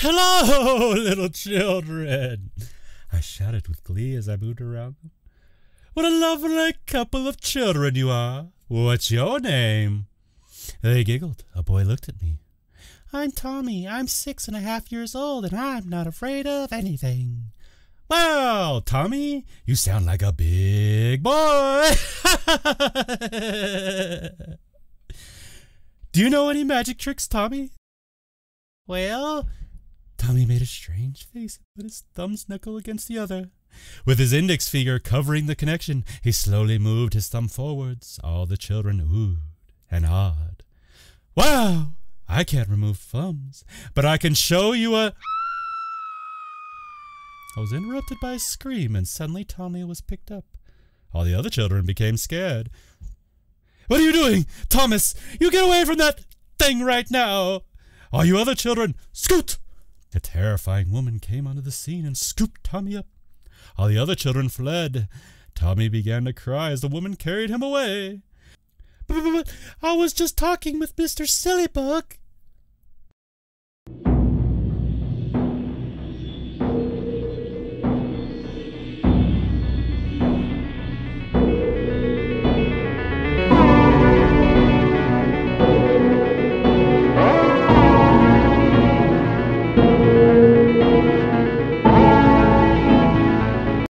"Hello, little children!" I shouted with glee as I moved around them. "What a lovely couple of children you are! What's your name?" They giggled. A boy looked at me. "I'm Tommy. I'm 6.5 years old, and I'm not afraid of anything." "Well, Tommy, you sound like a big boy." "Do you know any magic tricks, Tommy?" "Well," Tommy made a strange face and put his thumb's knuckle against the other. With his index finger covering the connection, he slowly moved his thumb forwards. All the children oohed and awed. "Wow, I can't remove thumbs, but I can show you a..." I was interrupted by a scream, and suddenly Tommy was picked up. All the other children became scared. "What are you doing, Thomas? You get away from that thing right now! All you other children, scoot!" A terrifying woman came onto the scene and scooped Tommy up. All the other children fled. Tommy began to cry as the woman carried him away. "But I was just talking with Mr. Sillybook,"